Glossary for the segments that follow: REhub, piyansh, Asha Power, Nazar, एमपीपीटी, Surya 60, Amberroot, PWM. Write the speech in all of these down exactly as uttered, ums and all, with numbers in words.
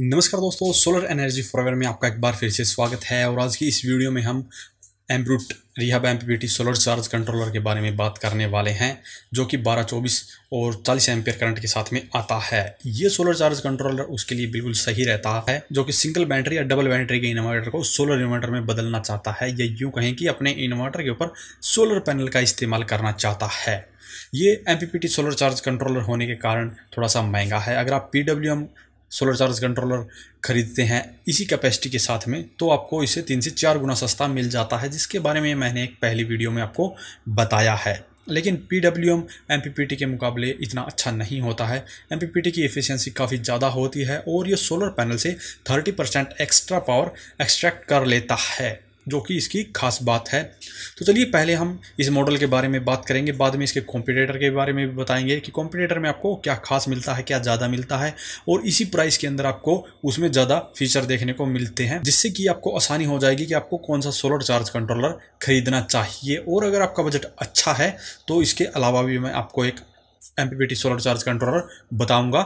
नमस्कार दोस्तों, solar energy forever में आपका एक बार फिर से स्वागत है। और आज की इस वीडियो में हम एम्ब्रूट रिहब एमपीपीटी सोलर चार्ज कंट्रोलर के बारे में बात करने वाले हैं, जो कि बारह, चौबीस और चालीस एम्पियर करंट के साथ में आता है। ये सोलर चार्ज कंट्रोलर उसके लिए बिल्कुल सही रहता है जो कि सिंगल बैटरी या डबल बैटरी के इन्वर्टर को सोलर इन्वर्टर में बदलना चाहता है, या यूँ कहें कि अपने इन्वर्टर के ऊपर सोलर पैनल का इस्तेमाल करना चाहता है। ये एमपीपीटी सोलर चार्ज कंट्रोलर होने के कारण थोड़ा सा महंगा है। अगर आप पीडब्ल्यूएम सोलर चार्ज कंट्रोलर खरीदते हैं इसी कैपेसिटी के साथ में, तो आपको इसे तीन से चार गुना सस्ता मिल जाता है, जिसके बारे में मैंने एक पहली वीडियो में आपको बताया है। लेकिन पीडब्ल्यूएम एमपीपीटी के मुकाबले इतना अच्छा नहीं होता है। एमपीपीटी की एफिशिएंसी काफ़ी ज़्यादा होती है और ये सोलर पैनल से thirty percent extra power extract कर लेता है, जो कि इसकी खास बात है। तो चलिए पहले हम इस मॉडल के बारे में बात करेंगे, बाद में इसके कॉम्पिटिटर के बारे में भी बताएंगे कि कॉम्पिटिटर में आपको क्या खास मिलता है, क्या ज़्यादा मिलता है, और इसी प्राइस के अंदर आपको उसमें ज़्यादा फीचर देखने को मिलते हैं, जिससे कि आपको आसानी हो जाएगी कि आपको कौन सा सोलर चार्ज कंट्रोलर खरीदना चाहिए। और अगर आपका बजट अच्छा है तो इसके अलावा भी मैं आपको एक एमपीपीटी सोलर चार्ज कंट्रोलर बताऊंगा,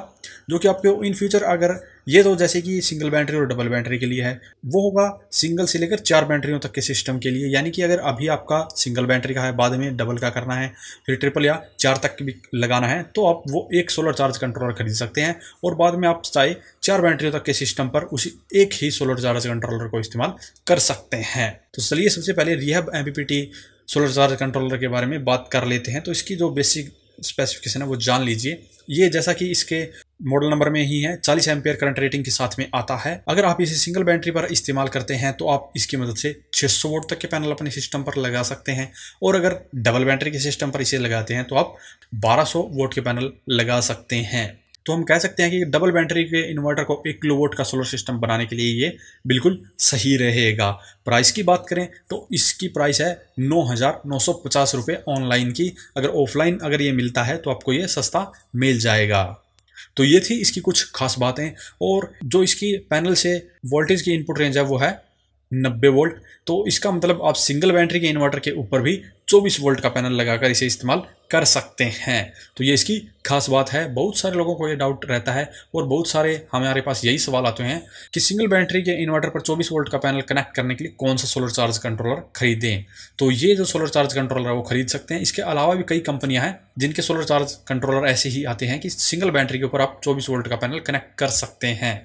जो कि आपको इन फ्यूचर, अगर ये तो जैसे कि सिंगल बैटरी और डबल बैटरी के लिए है, वो होगा सिंगल से लेकर चार बैटरियों तक के सिस्टम के लिए। यानी कि अगर अभी आपका सिंगल बैटरी का है, बाद में डबल का करना है, फिर ट्रिपल या चार तक भी लगाना है, तो आप वो एक सोलर चार्ज कंट्रोलर खरीद सकते हैं और बाद में आप चाहे चार बैटरियों तक के सिस्टम पर उसी एक ही सोलर चार्ज कंट्रोलर को इस्तेमाल कर सकते हैं। तो चलिए सबसे पहले रिहब एमपीपीटी सोलर चार्ज कंट्रोलर के बारे में बात कर लेते हैं। तो इसकी जो बेसिक स्पेसिफिकेशन है वो जान लीजिए। ये जैसा कि इसके मॉडल नंबर में ही है, चालीस एम्पियर करंट रेटिंग के साथ में आता है। अगर आप इसे सिंगल बैटरी पर इस्तेमाल करते हैं तो आप इसकी मदद से छह सौ वोल्ट तक के पैनल अपने सिस्टम पर लगा सकते हैं, और अगर डबल बैटरी के सिस्टम पर इसे लगाते हैं तो आप बारह सौ वोल्ट के पैनल लगा सकते हैं। तो हम कह सकते हैं कि डबल बैटरी के इन्वर्टर को एक किलो वोट का सोलर सिस्टम बनाने के लिए ये बिल्कुल सही रहेगा। प्राइस की बात करें तो इसकी प्राइस है नौ हज़ार नौ सौ पचास रुपये ऑनलाइन की। अगर ऑफलाइन अगर ये मिलता है तो आपको ये सस्ता मिल जाएगा। तो ये थी इसकी कुछ खास बातें। और जो इसकी पैनल से वोल्टेज की इनपुट रेंज है वो है नब्बे वोल्ट। तो इसका मतलब आप सिंगल बैटरी के इन्वर्टर के ऊपर भी चौबीस वोल्ट का पैनल लगाकर इसे इस्तेमाल कर सकते हैं। तो ये इसकी खास बात है। बहुत सारे लोगों को ये डाउट रहता है और बहुत सारे हमारे पास यही सवाल आते हैं कि सिंगल बैटरी के इन्वर्टर पर चौबीस वोल्ट का पैनल कनेक्ट करने के लिए कौन सा सोलर चार्ज कंट्रोलर खरीदें। तो ये जो सोलर चार्ज कंट्रोलर है वो खरीद सकते हैं। इसके अलावा भी कई कंपनियां हैं जिनके सोलर चार्ज कंट्रोलर ऐसे ही आते हैं कि सिंगल बैटरी के ऊपर आप चौबीस वोल्ट का पैनल कनेक्ट कर सकते हैं।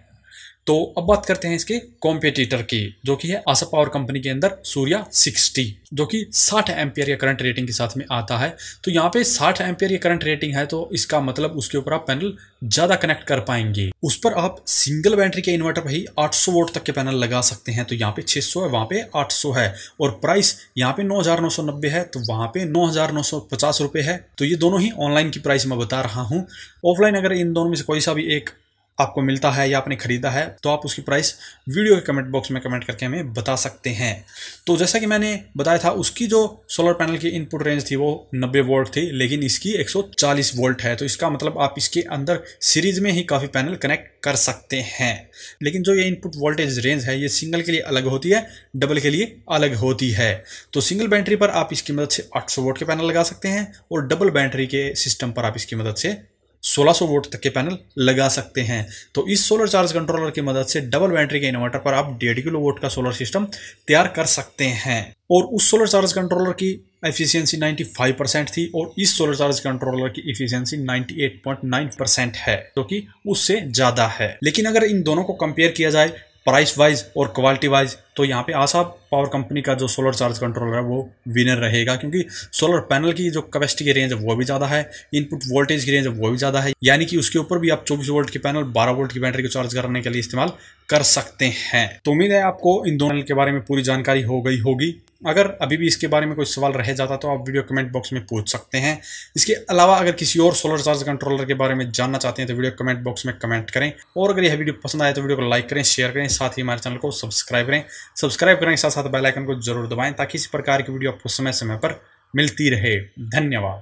तो अब बात करते हैं इसके कॉम्पिटिटर की, जो कि है आशा पावर कंपनी के अंदर सूर्या साठ, जो कि साठ एम्पियर या करंट रेटिंग के साथ में आता है। तो यहाँ पे साठ एम्पियर या करंट रेटिंग है, तो इसका मतलब उसके ऊपर आप पैनल ज़्यादा कनेक्ट कर पाएंगे। उस पर आप सिंगल बैटरी के इन्वर्टर पर ही आठ सौ वोट तक के पैनल लगा सकते हैं। तो यहाँ पे छह सौ है, वहाँ पे आठ सौ है, और प्राइस यहाँ पे नौ हज़ार नौ सौ नब्बे है, तो वहाँ पे नौ हज़ार नौ सौ पचास रुपये है। तो ये दोनों ही ऑनलाइन की प्राइस मैं बता रहा हूँ। ऑफलाइन अगर इन दोनों में से कोई सा भी एक आपको मिलता है या आपने खरीदा है तो आप उसकी प्राइस वीडियो के कमेंट बॉक्स में कमेंट करके हमें बता सकते हैं। तो जैसा कि मैंने बताया था, उसकी जो सोलर पैनल की इनपुट रेंज थी वो नब्बे वोल्ट थी, लेकिन इसकी एक सौ चालीस वोल्ट है। तो इसका मतलब आप इसके अंदर सीरीज में ही काफ़ी पैनल कनेक्ट कर सकते हैं। लेकिन जो ये इनपुट वोल्टेज रेंज है ये सिंगल के लिए अलग होती है, डबल के लिए अलग होती है। तो सिंगल बैटरी पर आप इसकी मदद से आठ सौ वोल्ट के पैनल लगा सकते हैं और डबल बैटरी के सिस्टम पर आप इसकी मदद से सोलह सौ वोल्ट तक के पैनल लगा सकते हैं। तो इस सोलर चार्ज कंट्रोलर की मदद से डबल बैटरी के इन्वर्टर पर आप डेढ़ किलो वोल्ट का सोलर सिस्टम तैयार कर सकते हैं। और उस सोलर चार्ज कंट्रोलर की एफिशिएंसी पचानवे परसेंट थी और इस सोलर चार्ज कंट्रोलर की एफिशिएंसी अट्ठानवे पॉइंट नौ परसेंट है, जो कि उससे ज़्यादा है। लेकिन अगर इन दोनों को कंपेयर किया जाए प्राइस वाइज और क्वालिटी वाइज, तो यहाँ पे आशा पावर कंपनी का जो सोलर चार्ज कंट्रोलर है वो विनर रहेगा, क्योंकि सोलर पैनल की जो कैपेसिटी की रेंज है वो भी ज़्यादा है, इनपुट वोल्टेज की रेंज वो भी ज़्यादा है। यानी कि उसके ऊपर भी आप चौबीस वोल्ट के पैनल बारह वोल्ट की बैटरी को चार्ज करने के लिए इस्तेमाल कर सकते हैं। तो उम्मीद है आपको इन दोनों के बारे में पूरी जानकारी हो गई होगी। अगर अभी भी इसके बारे में कोई सवाल रह जाता तो आप वीडियो कमेंट बॉक्स में पूछ सकते हैं। इसके अलावा अगर किसी और सोलर चार्ज कंट्रोलर के बारे में जानना चाहते हैं तो वीडियो कमेंट बॉक्स में कमेंट करें। और अगर यह वीडियो पसंद आए तो वीडियो को लाइक करें, शेयर करें, साथ ही हमारे चैनल को सब्सक्राइब करें। सब्सक्राइब करने के साथ साथ बेल आइकन को जरूर दबाएं ताकि इस प्रकार की वीडियो आपको समय समय पर मिलती रहे। धन्यवाद।